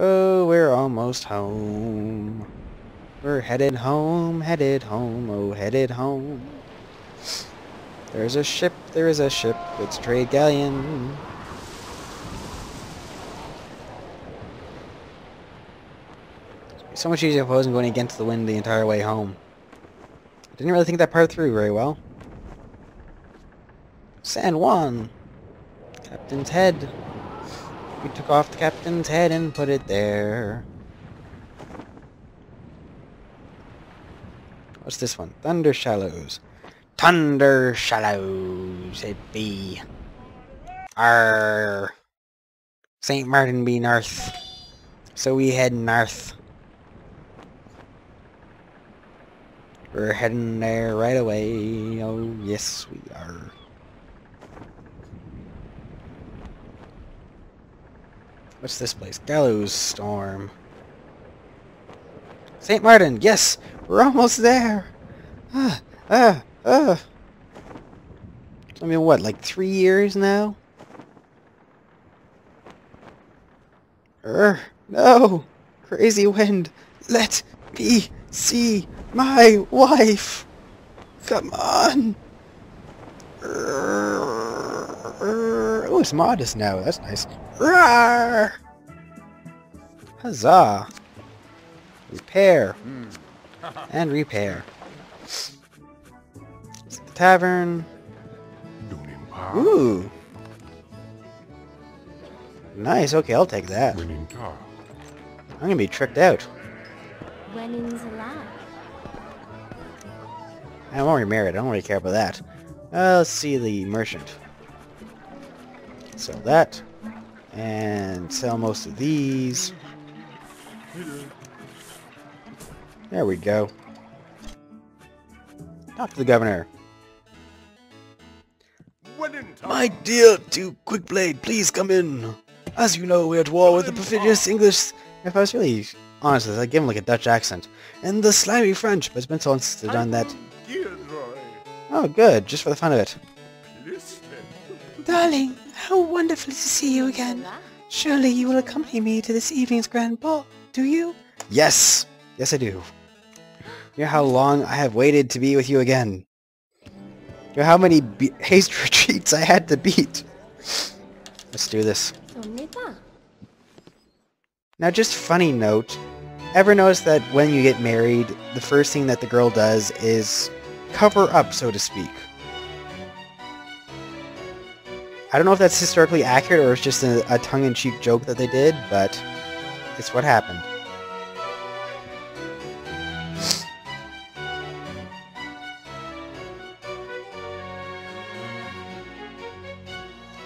Oh, we're almost home. We're headed home, oh, headed home. There is a ship, it's a trade galleon. It's so much easier opposing going against the wind the entire way home. Didn't really think that part through very well. San Juan! Captain's head. We took off the captain's head and put it there. What's this one? Thunder shallows. Thunder shallows it be. Arr. St. Martin be north. So we head north. We're heading there right away. Oh yes we are. What's this place? Gallows Storm. St. Martin, yes! We're almost there! I mean, what, like 3 years now? No! Crazy wind! Let me see my wife! Come on! Oh, it's modest now, that's nice. Rawr! Huzzah! Repair. And repair. It's the tavern. Ooh! Nice, okay, I'll take that. I'm gonna be tricked out. I won't remarry it, I don't really care about that. Let's see the merchant. Sell that. And sell most of these. There we go. Talk to the governor. My dear Two Quickblade, please come in. As you know, we're at war with the perfidious English. If I was really honest with this, I'd give him like a Dutch accent. And the slimy French, but it's been so long since they've done that. Oh good, just for the fun of it. Darling, how wonderful to see you again. Surely you will accompany me to this evening's grand ball, do you? Yes! Yes, I do. You know how long I have waited to be with you again. You know how many haste retreats I had to beat. Let's do this. Now, just funny note. Ever notice that when you get married, the first thing that the girl does is cover up, so to speak? I don't know if that's historically accurate or it's just a tongue-in-cheek joke that they did, but it's what happened.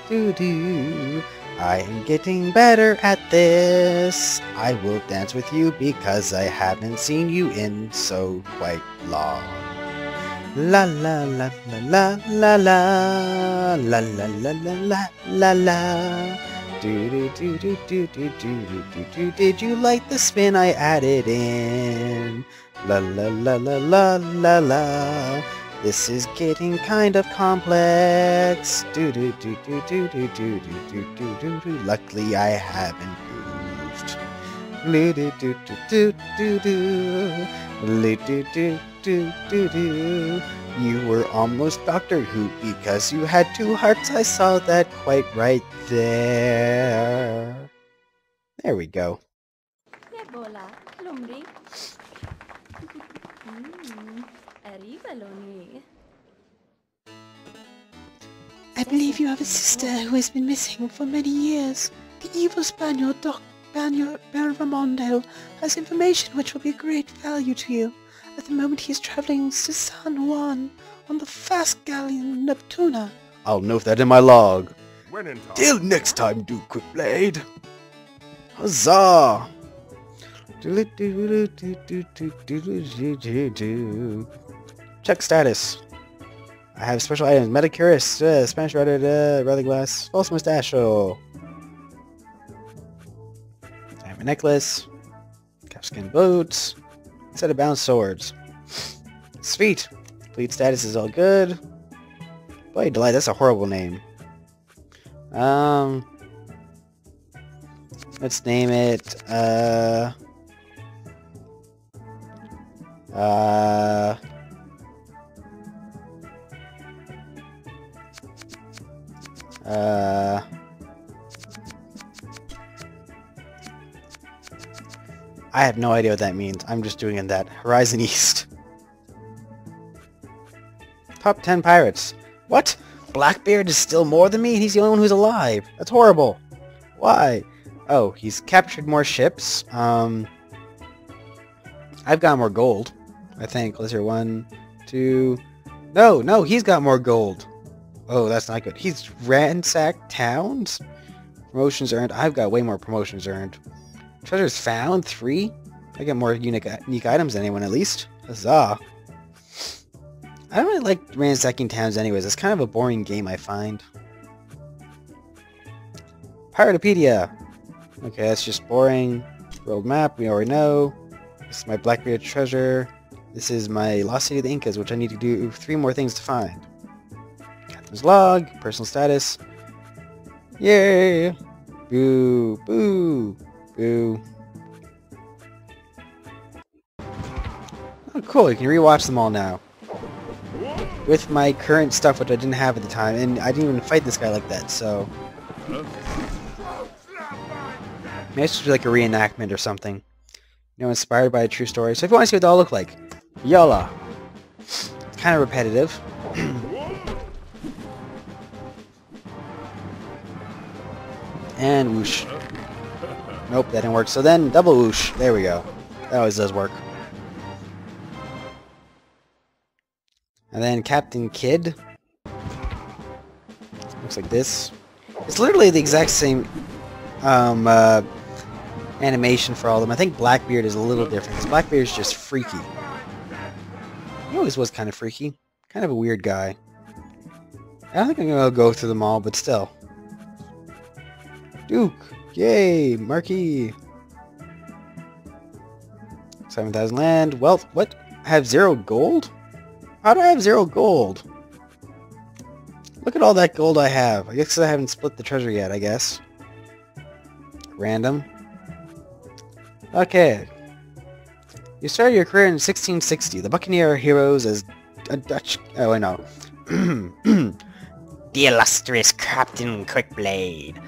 Doo-doo. I am getting better at this. I will dance with you because I haven't seen you in so quite long. La la la la la la la la la la la la la. Do do do do do do do do do. Did you like the spin I added in? La la la la la la la. This is getting kind of complex. Do do do do do do do do do do do. Luckily I haven't moved. Do do do do do do do. Do, do, do. You were almost Doctor Who because you had two hearts. I saw that quite right there. There we go. I believe you have a sister who has been missing for many years. The evil Spaniard, Doctor Banyor Bervamondale, has information which will be of great value to you. At the moment he is travelling to San Juan on the fast galleon Neptuna. I'll note that in my log. Till next time, Duke Quickblade. Huzzah! Check status. I have special items. Metacurus, Spanish rather glass, false mustachio. I have a necklace. Capskin boots. Set of bound swords. Sweet! Fleet status is all good. Boy, Delight, that's a horrible name. Let's name it, I have no idea what that means. I'm just doing that. Horizon East. Top 10 pirates. What? Blackbeard is still more than me and he's the only one who's alive. That's horrible. Why? Oh, he's captured more ships. I've got more gold, I think. Let's hear one, two... No, he's got more gold. Oh, that's not good. He's ransacked towns? Promotions earned. I've got way more promotions earned. Treasures found? 3? I get more unique items than anyone, at least. Huzzah. I don't really like ransacking towns anyways. It's kind of a boring game, I find. Piratopedia! Okay, that's just boring. World map, we already know. This is my Blackbeard treasure. This is my Lost City of the Incas, which I need to do 3 more things to find. Captain's log, personal status. Yay! Boo! Boo! Boo. Oh, cool. You can rewatch them all now. With my current stuff, which I didn't have at the time, and I didn't even fight this guy like that, so... Maybe I should do like a reenactment or something. You know, inspired by a true story. So if you want to see what they all look like, YOLA. Kind of repetitive. And whoosh. Nope, that didn't work. So then, double whoosh. There we go. That always does work. And then Captain Kid. Looks like this. It's literally the exact same animation for all of them. I think Blackbeard is a little different, because Blackbeard is just freaky. He always was kind of freaky. Kind of a weird guy. I don't think I'm going to go through them all, but still. Duke! Yay, Marquis! 7,000 land. Wealth. What? I have 0 gold? How do I have 0 gold? Look at all that gold I have. I guess I haven't split the treasure yet, I guess. Random. Okay. You started your career in 1660. The buccaneer heroes as a Dutch... Oh, I know. The illustrious Captain Quickblade.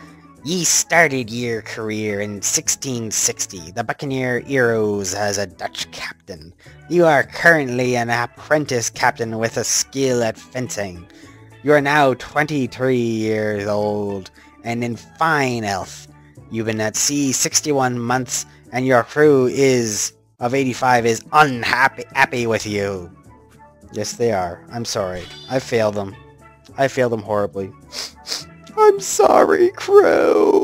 Ye started your career in 1660. The buccaneer heroes as a Dutch captain. You are currently an apprentice captain with a skill at fencing. You are now 23 years old and in fine health. You've been at sea 61 months and your crew is of 85 is unhappy with you. Yes, they are. I'm sorry. I failed them. I failed them horribly. I'm sorry, crew!